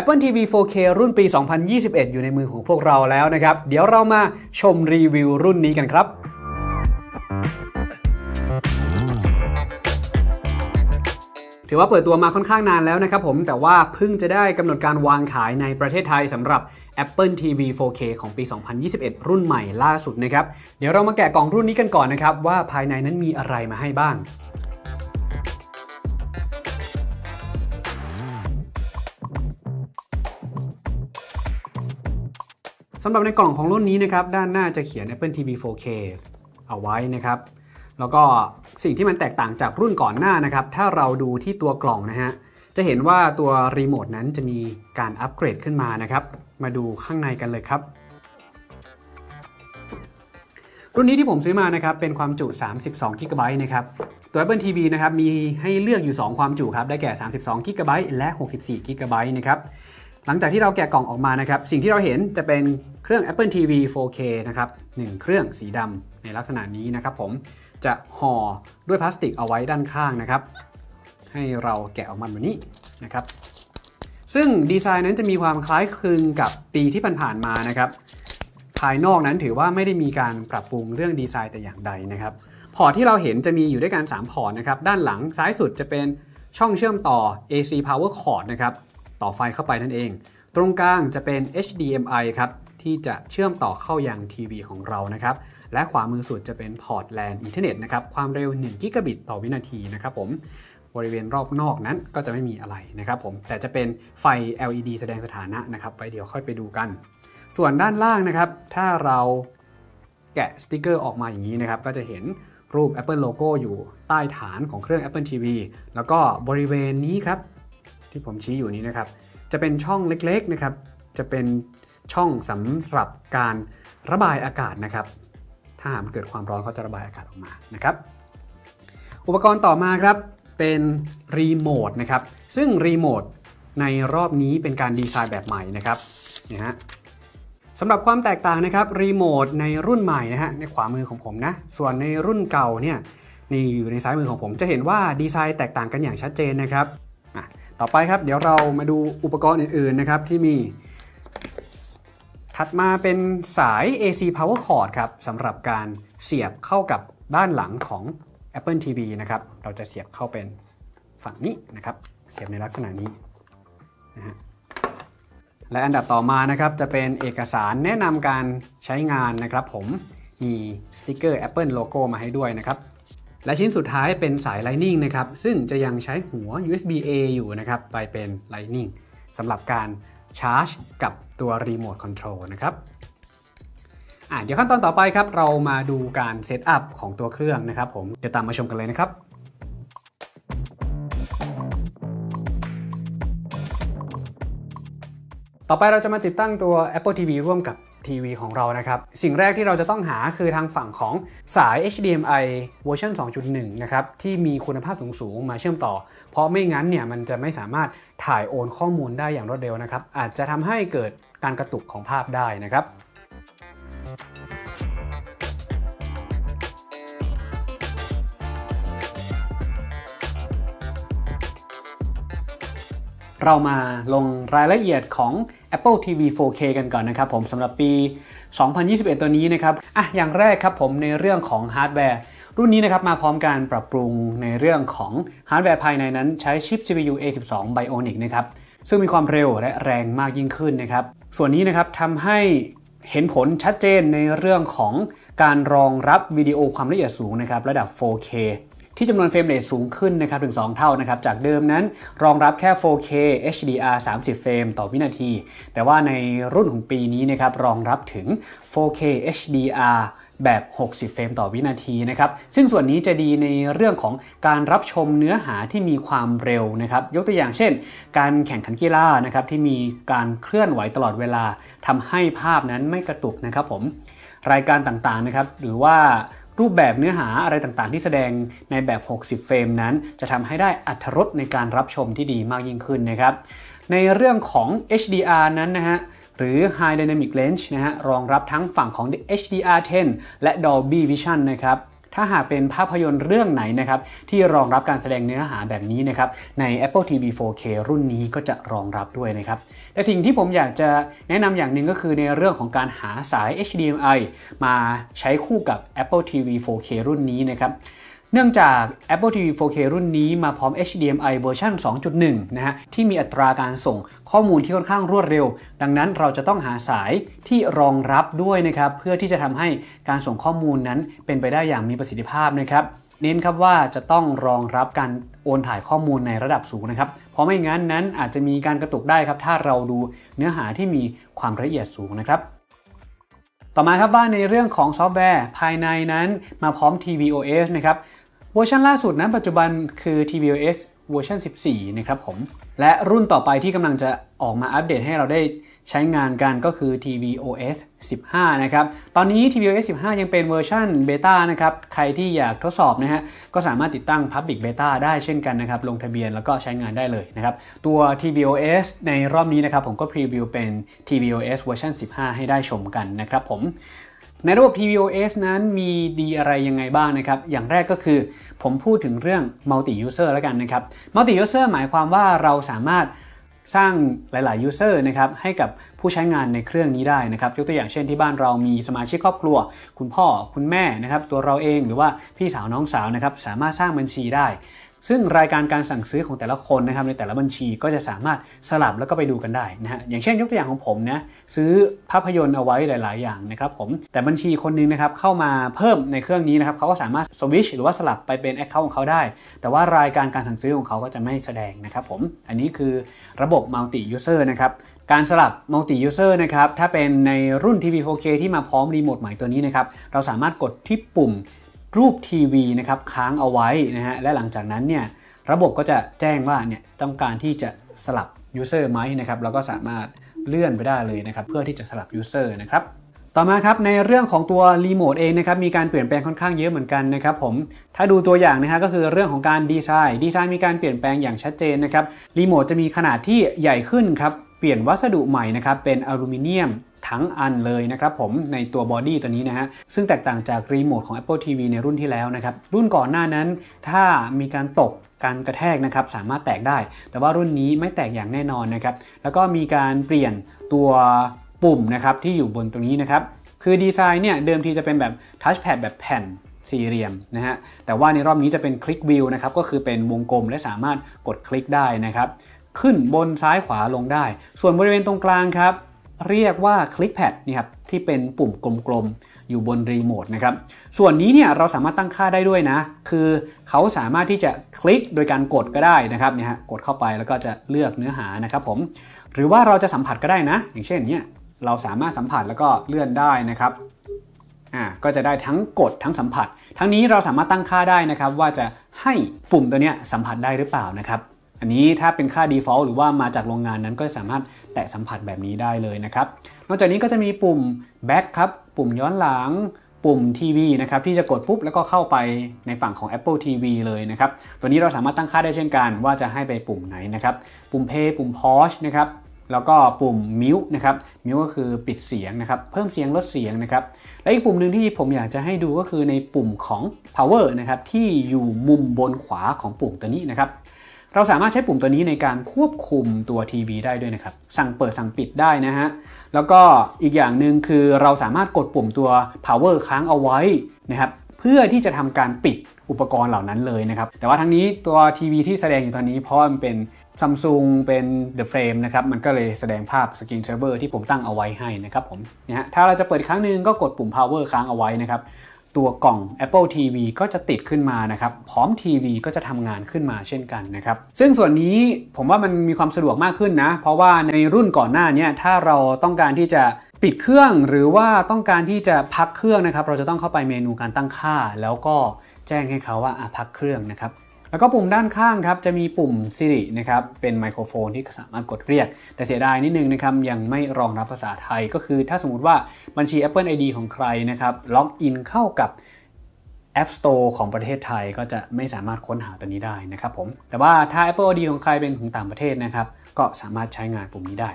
Apple TV 4K รุ่นปี 2021 อยู่ในมือของพวกเราแล้วนะครับเดี๋ยวเรามาชมรีวิวรุ่นนี้กันครับถือว่าเปิดตัวมาค่อนข้างนานแล้วนะครับผมแต่ว่าเพิ่งจะได้กำหนดการวางขายในประเทศไทยสำหรับ Apple TV 4K ของปี 2021 รุ่นใหม่ล่าสุดนะครับเดี๋ยวเรามาแกะกล่องรุ่นนี้กันก่อนนะครับว่าภายในนั้นมีอะไรมาให้บ้างสำหรับในกล่องของรุ่นนี้นะครับด้านหน้าจะเขียน Apple TV 4K เอาไว้นะครับแล้วก็สิ่งที่มันแตกต่างจากรุ่นก่อนหน้านะครับถ้าเราดูที่ตัวกล่องนะฮะจะเห็นว่าตัวรีโมทนั้นจะมีการอัปเกรดขึ้นมานะครับมาดูข้างในกันเลยครับรุ่นนี้ที่ผมซื้อมานะครับเป็นความจุ 32GB นะครับตัว Apple TV นะครับมีให้เลือกอยู่2ความจุครับได้แก่ 32GB และ 64GB นะครับหลังจากที่เราแกะกล่องออกมานะครับสิ่งที่เราเห็นจะเป็นเครื่อง Apple TV 4K นะครับ1เครื่องสีดำในลักษณะนี้นะครับผมจะห่อด้วยพลาสติกเอาไว้ด้านข้างนะครับให้เราแกะออกมาแบบนี้นะครับซึ่งดีไซน์นั้นจะมีความคล้ายคลึงกับปีที่ผ่านๆมานะครับภายนอกนั้นถือว่าไม่ได้มีการปรับปรุงเรื่องดีไซน์แต่อย่างใดนะครับพอร์ตที่เราเห็นจะมีอยู่ด้วยกัน3พอร์ตนะครับด้านหลังซ้ายสุดจะเป็นช่องเชื่อมต่อ AC Power Cord นะครับต่อไฟเข้าไปนั่นเองตรงกลางจะเป็น HDMI ครับที่จะเชื่อมต่อเข้ายังทีวีของเรานะครับและขวามือสุดจะเป็นพอร์ต LAN อินเทอร์เน็ตนะครับความเร็ว1กิกะบิตต่อวินาทีนะครับผมบริเวณรอบนอกนั้นก็จะไม่มีอะไรนะครับผมแต่จะเป็นไฟ LED แสดงสถานะนะครับไว้เดี๋ยวค่อยไปดูกันส่วนด้านล่างนะครับถ้าเราแกะสติกเกอร์ออกมาอย่างนี้นะครับก็จะเห็นรูป Apple โลโก้อยู่ใต้ฐานของเครื่อง Apple TV แล้วก็บริเวณนี้ครับที่ผมชี้อยู่นี้นะครับจะเป็นช่องเล็กๆนะครับจะเป็นช่องสำหรับการระบายอากาศนะครับถ้าหากเกิดความร้อนก็จะระบายอากาศออกมานะครับอุปกรณ์ต่อมาครับเป็นรีโมทนะครับซึ่งรีโมทในรอบนี้เป็นการดีไซน์แบบใหม่นะครับนะฮะสำหรับความแตกต่างนะครับรีโมทในรุ่นใหม่นะฮะในขวามือของผมนะส่วนในรุ่นเก่าเนี่ยนี่อยู่ในซ้ายมือของผมจะเห็นว่าดีไซน์แตกต่างกันอย่างชัดเจนนะครับต่อไปครับเดี๋ยวเรามาดูอุปกรณ์อื่นๆนะครับที่มีถัดมาเป็นสาย AC Power Cord ครับสำหรับการเสียบเข้ากับด้านหลังของ Apple TV นะครับเราจะเสียบเข้าเป็นฝั่งนี้นะครับเสียบในลักษณะนี้นะฮะและอันดับต่อมานะครับจะเป็นเอกสารแนะนำการใช้งานนะครับผมมีสติ๊กเกอร์ Apple โลโก้มาให้ด้วยนะครับและชิ้นสุดท้ายเป็นสาย Lightning นะครับซึ่งจะยังใช้หัว USB A อยู่นะครับไปเป็น Lightning สำหรับการชาร์จกับตัวรีโมทคอนโทรลนะครับเดี๋ยวขั้นตอนต่อไปครับเรามาดูการเซตอัพของตัวเครื่องนะครับผมเดี๋ยวตามมาชมกันเลยนะครับต่อไปเราจะมาติดตั้งตัว Apple TV ร่วมกับทีวีของเรานะครับสิ่งแรกที่เราจะต้องหาคือทางฝั่งของสาย HDMI เวอร์ชัน 2.1 นะครับที่มีคุณภาพสูงๆมาเชื่อมต่อเพราะไม่งั้นเนี่ยมันจะไม่สามารถถ่ายโอนข้อมูลได้อย่างรวดเร็วนะครับอาจจะทำให้เกิดการกระตุกของภาพได้นะครับเรามาลงรายละเอียดของ Apple TV 4K กันก่อนนะครับผมสำหรับปี 2021 ตัวนี้นะครับอย่างแรกครับผมในเรื่องของฮาร์ดแวร์รุ่นนี้นะครับมาพร้อมการปรับปรุงในเรื่องของฮาร์ดแวร์ภายในนั้นใช้ชิป CPU A12 Bionic นะครับซึ่งมีความเร็วและแรงมากยิ่งขึ้นนะครับส่วนนี้นะครับทำให้เห็นผลชัดเจนในเรื่องของการรองรับวิดีโอความละเอียดสูงนะครับระดับ 4Kที่จำนวนเฟรมเรทสูงขึ้นนะครับถึง2เท่านะครับจากเดิมนั้นรองรับแค่ 4K HDR 30 เฟรมต่อวินาทีแต่ว่าในรุ่นของปีนี้นะครับรองรับถึง 4K HDR แบบ 60 เฟรมต่อวินาทีนะครับซึ่งส่วนนี้จะดีในเรื่องของการรับชมเนื้อหาที่มีความเร็วนะครับยกตัวอย่างเช่นการแข่งขันกีฬานะครับที่มีการเคลื่อนไหวตลอดเวลาทำให้ภาพนั้นไม่กระตุกนะครับผมรายการต่างๆนะครับหรือว่ารูปแบบเนื้อหาอะไรต่างๆที่แสดงในแบบ 60 เฟรมนั้นจะทำให้ได้อรรถรสในการรับชมที่ดีมากยิ่งขึ้นนะครับในเรื่องของ HDR นั้นนะฮะหรือ High Dynamic Range นะฮะรองรับทั้งฝั่งของ HDR10 และ Dolby Vision นะครับ ถ้าหากเป็นภาพยนตร์เรื่องไหนนะครับที่รองรับการแสดงเนื้อหาแบบนี้นะครับใน Apple TV 4K รุ่นนี้ก็จะรองรับด้วยนะครับแต่สิ่งที่ผมอยากจะแนะนำอย่างหนึ่งก็คือในเรื่องของการหาสาย HDMI มาใช้คู่กับ Apple TV 4K รุ่นนี้นะครับเนื่องจาก Apple TV 4K รุ่นนี้มาพร้อม HDMI เวอร์ชัน 2.1 นะฮะที่มีอัตราการส่งข้อมูลที่ค่อนข้างรวดเร็วดังนั้นเราจะต้องหาสายที่รองรับด้วยนะครับเพื่อที่จะทำให้การส่งข้อมูลนั้นเป็นไปได้อย่างมีประสิทธิภาพนะครับเน้นครับว่าจะต้องรองรับการโอนถ่ายข้อมูลในระดับสูงนะครับเพราะไม่งั้นนั้นอาจจะมีการกระตุกได้ครับถ้าเราดูเนื้อหาที่มีความละเอียดสูงนะครับต่อมาครับว่าในเรื่องของซอฟต์แวร์ภายในนั้นมาพร้อม tvOS นะครับเวอร์ชันล่าสุดนั้นปัจจุบันคือ tvOS เวอร์ชัน 14 นะครับผมและรุ่นต่อไปที่กำลังจะออกมาอัปเดตให้เราได้ใช้งานกันก็คือ tvOS 15 นะครับตอนนี้ tvOS 15 ยังเป็นเวอร์ชันเบต้านะครับใครที่อยากทดสอบนะฮะก็สามารถติดตั้ง Public Beta ได้เช่นกันนะครับลงทะเบียนแล้วก็ใช้งานได้เลยนะครับตัว tvOS ในรอบนี้นะครับผมก็พรีวิวเป็น tvOS เวอร์ชัน 15 ให้ได้ชมกันนะครับผมในระบบ tvOS นั้นมีดีอะไรยังไงบ้างนะครับอย่างแรกก็คือผมพูดถึงเรื่อง Multiuser แล้วกันนะครับ Multiuser หมายความว่าเราสามารถสร้างหลายๆ user นะครับให้กับผู้ใช้งานในเครื่องนี้ได้นะครับยกตัวอย่างเช่นที่บ้านเรามีสมาชิกครอบครัวคุณพ่อคุณแม่นะครับตัวเราเองหรือว่าพี่สาวน้องสาวนะครับสามารถสร้างบัญชีได้ซึ่งรายการการสั่งซื้อของแต่ละคนนะครับในแต่ละบัญชีก็จะสามารถสลับแล้วก็ไปดูกันได้นะฮะอย่างเช่นยกตัวอย่างของผมนะซื้อภาพยนตร์เอาไว้หลายๆอย่างนะครับผมแต่บัญชีคนนึงนะครับเข้ามาเพิ่มในเครื่องนี้นะครับเขาก็สามารถสวิตช์หรือว่าสลับไปเป็น Account ของเขาได้แต่ว่ารายการการสั่งซื้อของเขาก็จะไม่แสดงนะครับผมอันนี้คือระบบ Multi User นะครับการสลับ Multi User นะครับถ้าเป็นในรุ่น TV 4K ที่มาพร้อมรีโมทใหม่ตัวนี้นะครับเราสามารถกดที่ปุ่มรูปทีวีนะครับค้างเอาไว้นะฮะและหลังจากนั้นเนี่ยระบบก็จะแจ้งว่าเนี่ยต้องการที่จะสลับ user ไหมนะครับเราก็สามารถเลื่อนไปได้เลยนะครับเพื่อที่จะสลับ user นะครับต่อมาครับในเรื่องของตัวรีโมทเองนะครับมีการเปลี่ยนแปลงค่อนข้างเยอะเหมือนกันนะครับผมถ้าดูตัวอย่างนะฮะก็คือเรื่องของการดีไซน์มีการเปลี่ยนแปลงอย่างชัดเจนนะครับรีโมทจะมีขนาดที่ใหญ่ขึ้นครับเปลี่ยนวัสดุใหม่นะครับเป็นอลูมิเนียมทั้งอันเลยนะครับผมในตัวบอดี้ตัวนี้นะฮะซึ่งแตกต่างจากรีโมทของ Apple TV ในรุ่นที่แล้วนะครับรุ่นก่อนหน้านั้นถ้ามีการตกการกระแทกนะครับสามารถแตกได้แต่ว่ารุ่นนี้ไม่แตกอย่างแน่นอนนะครับแล้วก็มีการเปลี่ยนตัวปุ่มนะครับที่อยู่บนตรงนี้นะครับคือดีไซน์เนี่ยเดิมทีจะเป็นแบบทัชแพดแบบแผ่นสี่เหลี่ยมนะฮะแต่ว่าในรอบนี้จะเป็นคลิกวิวนะครับก็คือเป็นวงกลมและสามารถกดคลิกได้นะครับขึ้นบนซ้ายขวาลงได้ส่วนบริเวณตรงกลางครับเรียกว่าคลิกแพดนี่ครับที่เป็นปุ่มกลมๆอยู่บนรีโมทนะครับส่วนนี้เนี่ยเราสามารถตั้งค่าได้ด้วยนะคือเขาสามารถที่จะคลิกโดยการกดก็ได้นะครับเนี่ยฮะกดเข้าไปแล้วก็จะเลือกเนื้อหานะครับผมหรือว่าเราจะสัมผัสก็ได้นะอย่างเช่นเนี่ยเราสามารถสัมผัสแล้วก็เลื่อนได้นะครับก็จะได้ทั้งกดทั้งสัมผัสทั้งนี้เราสามารถตั้งค่าได้นะครับว่าจะให้ปุ่มตัวเนี้ยสัมผัสได้หรือเปล่านะครับอันนี้ถ้าเป็นค่า default หรือว่ามาจากโรงงานนั้นก็สามารถแตะสัมผัสแบบนี้ได้เลยนะครับนอกจากนี้ก็จะมีปุ่ม back ครับปุ่มย้อนหลังปุ่มทีวีนะครับที่จะกดปุ๊บแล้วก็เข้าไปในฝั่งของ Apple TV เลยนะครับตัวนี้เราสามารถตั้งค่าได้เช่นกันว่าจะให้ไปปุ่มไหนนะครับปุ่ม play ปุ่ม pause นะครับแล้วก็ปุ่ม mute นะครับ mute ก็คือปิดเสียงนะครับเพิ่มเสียงลดเสียงนะครับและอีกปุ่มหนึ่งที่ผมอยากจะให้ดูก็คือในปุ่มของ power นะครับที่อยู่มุมบนขวาของปุ่มตัวนี้นะครับเราสามารถใช้ปุ่มตัวนี้ในการควบคุมตัวทีวีได้ด้วยนะครับสั่งเปิดสั่งปิดได้นะฮะแล้วก็อีกอย่างหนึ่งคือเราสามารถกดปุ่มตัว power ค้างเอาไว้นะครับเพื่อที่จะทำการปิดอุปกรณ์เหล่านั้นเลยนะครับแต่ว่าทั้งนี้ตัวทีวีที่แสดงอยู่ตอนนี้เพราะมันเป็น Samsung เป็น The Frame นะครับมันก็เลยแสดงภาพ Screen Saver ที่ผมตั้งเอาไว้ให้นะครับผมนะฮะถ้าเราจะเปิดครั้งนึงก็กดปุ่ม power ค้างเอาไว้นะครับตัวกล่อง Apple TV ก็จะติดขึ้นมานะครับพร้อมทีวีก็จะทำงานขึ้นมาเช่นกันนะครับซึ่งส่วนนี้ผมว่ามันมีความสะดวกมากขึ้นนะเพราะว่าในรุ่นก่อนหน้านี้ถ้าเราต้องการที่จะปิดเครื่องหรือว่าต้องการที่จะพักเครื่องนะครับเราจะต้องเข้าไปเมนูการตั้งค่าแล้วก็แจ้งให้เขาว่าพักเครื่องนะครับแล้วก็ปุ่มด้านข้างครับจะมีปุ่ม Siri นะครับเป็นไมโครโฟนที่สามารถกดเรียกแต่เสียดายนิดนึงนะครับยังไม่รองรับภาษาไทยก็คือถ้าสมมุติว่าบัญชี Apple ID ของใครนะครับล็อกอินเข้ากับ App Store ของประเทศไทยก็จะไม่สามารถค้นหาตัวนี้ได้นะครับผมแต่ว่าถ้า Apple ID ของใครเป็นของต่างประเทศนะครับก็สามารถใช้งานปุ่มนี้ได้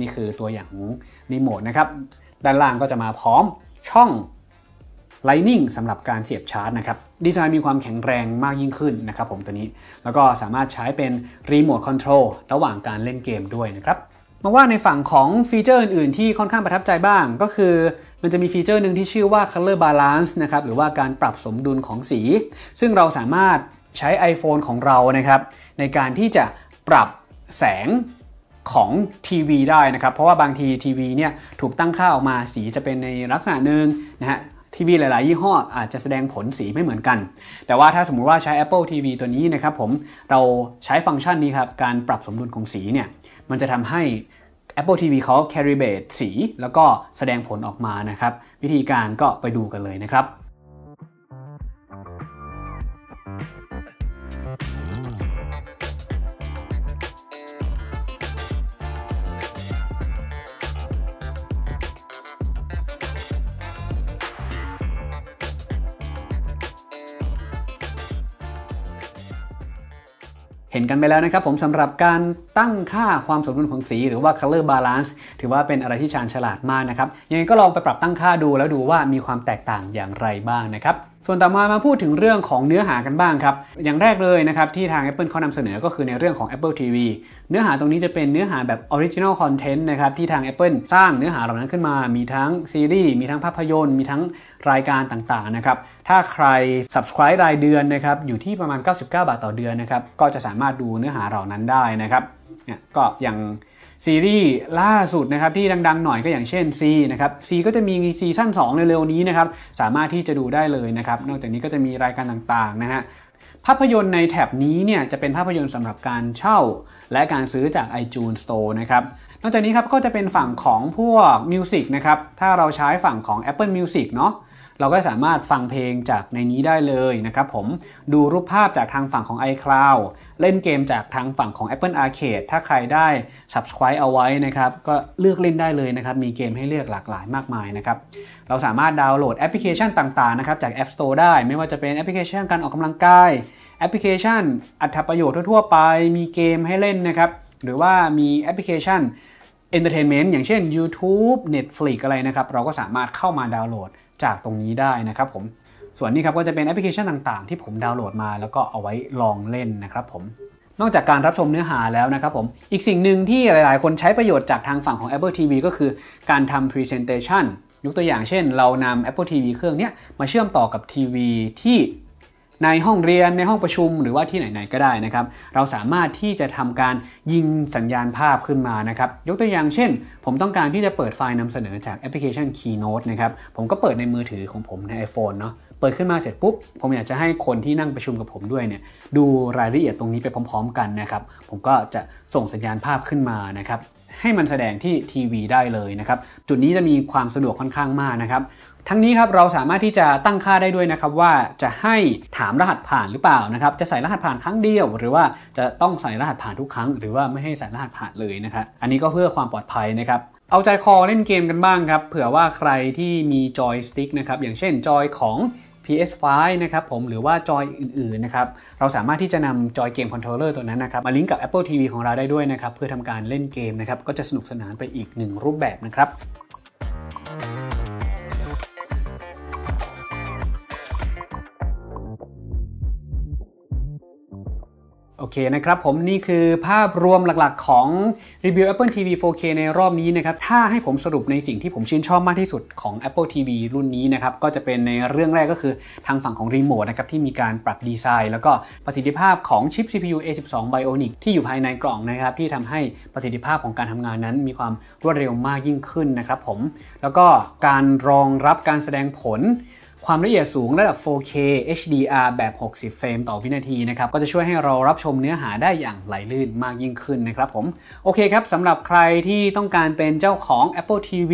นี่คือตัวอย่างของรีโมทนะครับด้านล่างก็จะมาพร้อมช่อง Lightning สำหรับการเสียบชาร์จนะครับดีไซน์มีความแข็งแรงมากยิ่งขึ้นนะครับผมตัวนี้แล้วก็สามารถใช้เป็นรีโมทคอนโทรลระหว่างการเล่นเกมด้วยนะครับมาว่าในฝั่งของฟีเจอร์อื่นๆที่ค่อนข้างประทับใจบ้างก็คือมันจะมีฟีเจอร์หนึ่งที่ชื่อว่า color balance นะครับหรือว่าการปรับสมดุลของสีซึ่งเราสามารถใช้ iPhone ของเรานะครับในการที่จะปรับแสงของทีวีได้นะครับเพราะว่าบางทีทีวีเนี่ยถูกตั้งค่าออกมาสีจะเป็นในลักษณะหนึ่งนะฮะทีวีหลายๆยี่ห้ออาจจะแสดงผลสีไม่เหมือนกันแต่ว่าถ้าสมมุติว่าใช้ Apple TV ตัวนี้นะครับผมเราใช้ฟังก์ชันนี้ครับการปรับสมดุลของสีเนี่ยมันจะทำให้ Apple TV เขา calibrate สีแล้วก็แสดงผลออกมานะครับวิธีการก็ไปดูกันเลยนะครับเห็นกันไปแล้วนะครับผมสำหรับการตั้งค่าความสมดุลของสีหรือว่า color balance ถือว่าเป็นอะไรที่ชาญฉลาดมากนะครับยังไงก็ลองไปปรับตั้งค่าดูแล้วดูว่ามีความแตกต่างอย่างไรบ้างนะครับส่วนต่อมาพูดถึงเรื่องของเนื้อหากันบ้างครับอย่างแรกเลยนะครับที่ทาง Apple เขานำเสนอก็คือในเรื่องของ Apple TV เนื้อหาตรงนี้จะเป็นเนื้อหาแบบ Original Content นะครับที่ทาง Apple สร้างเนื้อหาเหล่านั้นขึ้นมามีทั้งซีรีส์มีทั้งภาพยนตร์มีทั้งรายการต่างๆนะครับถ้าใคร Subscribe รายเดือนนะครับอยู่ที่ประมาณ99 บาทต่อเดือนนะครับก็จะสามารถดูเนื้อหาเหล่านั้นได้นะครับเนี่ยก็อย่างซีรีส์ล่าสุดนะครับที่ดังๆหน่อยก็อย่างเช่น C นะครับ C ก็จะมีซีซั่น2เร็วๆนี้นะครับสามารถที่จะดูได้เลยนะครับนอกจากนี้ก็จะมีรายการต่างๆนะฮะภาพยนตร์ในแถบนี้เนี่ยจะเป็นภาพยนตร์สำหรับการเช่าและการซื้อจาก iTunes Store นะครับนอกจากนี้ครับก็จะเป็นฝั่งของพวก Music นะครับถ้าเราใช้ฝั่งของ Apple Music เนาะเราก็สามารถฟังเพลงจากในนี้ได้เลยนะครับผมดูรูปภาพจากทางฝั่งของ iCloud เล่นเกมจากทางฝั่งของ Apple Arcade ถ้าใครได้ Subscribe เอาไว้นะครับก็เลือกเล่นได้เลยนะครับมีเกมให้เลือกหลากหลายมากมายนะครับเราสามารถดาวน์โหลดแอปพลิเคชันต่างๆนะครับจาก App Store ได้ไม่ว่าจะเป็นแอปพลิเคชันการออกกำลังกายแอปพลิเคชันอรรถประโยชน์ทั่วๆไปมีเกมให้เล่นนะครับหรือว่ามีแอปพลิเคชัน Entertainment อย่างเช่น YouTube Netflix อะไรนะครับเราก็สามารถเข้ามาดาวน์โหลดจากตรงนี้ได้นะครับผมส่วนนี้ครับก็จะเป็นแอปพลิเคชันต่างๆที่ผมดาวน์โหลดมาแล้วก็เอาไว้ลองเล่นนะครับผมนอกจากการรับชมเนื้อหาแล้วนะครับผมอีกสิ่งหนึ่งที่หลายๆคนใช้ประโยชน์จากทางฝั่งของ Apple TV ก็คือการทำ Presentation ยกตัวอย่างเช่นเรานำ Apple TV เครื่องนี้มาเชื่อมต่อกับทีวีที่ในห้องเรียนในห้องประชุมหรือว่าที่ไหนๆก็ได้นะครับเราสามารถที่จะทำการยิงสัญญาณภาพขึ้นมานะครับยกตัวอย่างเช่นผมต้องการที่จะเปิดไฟล์นำเสนอจากแอปพลิเคชัน Keynote นะครับผมก็เปิดในมือถือของผมใน iPhone เนาะเปิดขึ้นมาเสร็จปุ๊บผมอยากจะให้คนที่นั่งประชุมกับผมด้วยเนี่ยดูรายละเอียดตรงนี้ไปพร้อมๆกันนะครับผมก็จะส่งสัญญาณภาพขึ้นมานะครับให้มันแสดงที่ทีวีได้เลยนะครับจุดนี้จะมีความสะดวกค่อนข้างมากนะครับทั้งนี้ครับเราสามารถที่จะตั้งค่าได้ด้วยนะครับว่าจะให้ถามรหัสผ่านหรือเปล่านะครับจะใส่รหัสผ่านครั้งเดียวหรือว่าจะต้องใส่รหัสผ่านทุกครั้งหรือว่าไม่ให้ใส่รหัสผ่านเลยนะครับอันนี้ก็เพื่อความปลอดภัยนะครับเอาใจคอเล่นเกมกันบ้างครับเผื่อว่าใครที่มีจอยสติ๊กนะครับอย่างเช่นจอยของ PS5 นะครับผมหรือว่าจอยอื่นๆนะครับเราสามารถที่จะนำจอยเกมคอนโทรลเลอร์ตัวนั้นนะครับมาลิงก์กับ Apple TV ของเราได้ด้วยนะครับเพื่อทำการเล่นเกมนะครับก็จะสนุกสนานไปอีกหนึ่งรูปแบบนะครับโอเคนะครับผมนี่คือภาพรวมหลักๆของรีวิว Apple TV 4K ในรอบนี้นะครับถ้าให้ผมสรุปในสิ่งที่ผมชื่นชอบมากที่สุดของ Apple TV รุ่นนี้นะครับก็จะเป็นในเรื่องแรกก็คือทางฝั่งของรีโมทนะครับที่มีการปรับดีไซน์แล้วก็ประสิทธิภาพของชิป CPU A12 Bionic ที่อยู่ภายในกล่องนะครับที่ทำให้ประสิทธิภาพของการทำงานนั้นมีความรวดเร็วมากยิ่งขึ้นนะครับผมแล้วก็การรองรับการแสดงผลความละเอียดสูงระดับ 4K HDR แบบ 60 เฟรมต่อวินาทีนะครับก็จะช่วยให้เรารับชมเนื้อหาได้อย่างไหลลื่นมากยิ่งขึ้นนะครับผมโอเคครับสำหรับใครที่ต้องการเป็นเจ้าของ Apple TV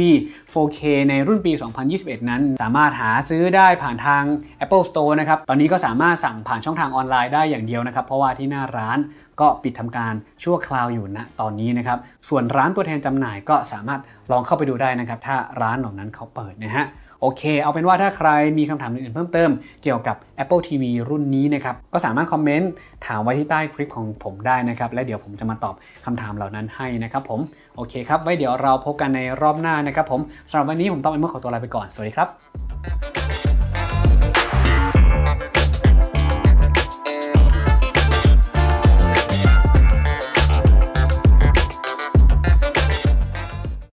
4K ในรุ่นปี 2021 นั้นสามารถหาซื้อได้ผ่านทาง Apple Store นะครับตอนนี้ก็สามารถสั่งผ่านช่องทางออนไลน์ได้อย่างเดียวนะครับเพราะว่าที่หน้าร้านก็ปิดทำการชั่วคราวอยู่ณตอนนี้นะครับส่วนร้านตัวแทนจำหน่ายก็สามารถลองเข้าไปดูได้นะครับถ้าร้านเหล่านั้นเขาเปิดนะฮะโอเคเอาเป็นว่าถ้าใครมีคำถามอื่นๆเพิ่มเติมเกี่ยวกับ Apple TV รุ่นนี้นะครับก็สามารถคอมเมนต์ถามไว้ที่ใต้คลิปของผมได้นะครับและเดี๋ยวผมจะมาตอบคำถามเหล่านั้นให้นะครับผมโอเคครับไว้เดี๋ยวเราพบกันในรอบหน้านะครับผมสำหรับวันนี้ผมต้องขอตัวลาไปก่อนสวัสดีครับ